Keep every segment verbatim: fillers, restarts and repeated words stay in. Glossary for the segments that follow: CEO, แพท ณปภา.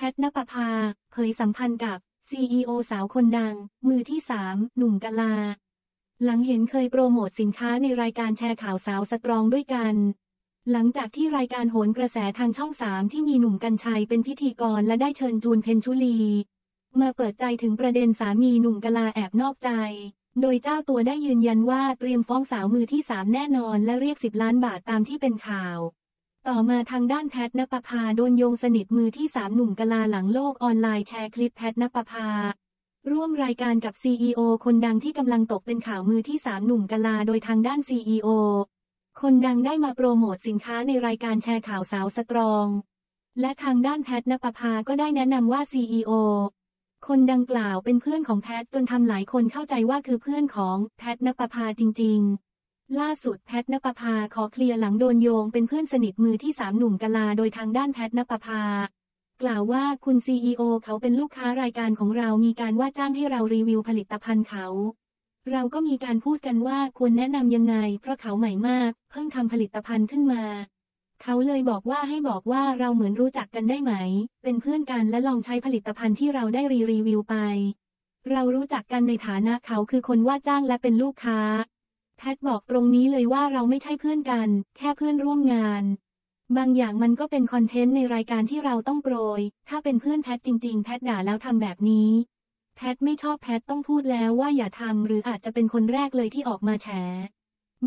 แพทณปภาเผยสัมพันธ์กับ ซี อี โอ สาวคนดังมือที่สามหนุ่มกลาหลังเห็นเคยโปรโมทสินค้าในรายการแชร์ข่าวสาวสตรองด้วยกันหลังจากที่รายการโหนกระแสทางช่องสามที่มีหนุ่มกัญชัยเป็นพิธีกรและได้เชิญจูนเพ็ญชุลีมาเปิดใจถึงประเด็นสามีหนุ่มกลาแอบนอกใจโดยเจ้าตัวได้ยืนยันว่าเตรียมฟ้องสาวมือที่สามแน่นอนและเรียกสิบล้านบาทตามที่เป็นข่าวต่อมาทางด้านแพทณปภาโดนโยงสนิทมือที่สามหนุ่มกลาหลังโลกออนไลน์แชร์คลิปแพทณปภาร่วมรายการกับ ซี อี โอ คนดังที่กำลังตกเป็นข่าวมือที่สามหนุ่มกลาโดยทางด้าน ซี อี โอ คนดังได้มาโปรโมทสินค้าในรายการแชร์ข่าวสาวสตรองและทางด้านแพทณปภาก็ได้แนะนำว่า ซี อี โอ คนดังกล่าวเป็นเพื่อนของแพทจนทำหลายคนเข้าใจว่าคือเพื่อนของแพทณปภาจริงๆล่าสุดแพทณปภาขอเคลียร์หลังโดนโยงเป็นเพื่อนสนิทมือที่สามหนุ่มกลาโดยทางด้านแพทณปภากล่าวว่าคุณ ซี อี โอ เขาเป็นลูกค้ารายการของเรามีการว่าจ้างให้เรารีวิวผลิตภัณฑ์เขาเราก็มีการพูดกันว่าควรแนะนำยังไงเพราะเขาใหม่มากเพิ่งทำผลิตภัณฑ์ขึ้นมาเขาเลยบอกว่าให้บอกว่าเราเหมือนรู้จักกันได้ไหมเป็นเพื่อนกันและลองใช้ผลิตภัณฑ์ที่เราได้รีรีวิวไปเรารู้จักกันในฐานะเขาคือคนว่าจ้างและเป็นลูกค้าแพทบอกตรงนี้เลยว่าเราไม่ใช่เพื่อนกันแค่เพื่อนร่วมงานบางอย่างมันก็เป็นคอนเทนต์ในรายการที่เราต้องโปรยถ้าเป็นเพื่อนแพทจริงๆแพทด่าแล้วทำแบบนี้แพทไม่ชอบแพทต้องพูดแล้วว่าอย่าทำหรืออาจจะเป็นคนแรกเลยที่ออกมาแฉ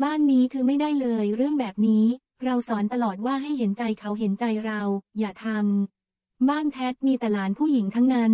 บ้านนี้คือไม่ได้เลยเรื่องแบบนี้เราสอนตลอดว่าให้เห็นใจเขาเห็นใจเราอย่าทำบ้านแพทมีแต่หลานผู้หญิงทั้งนั้น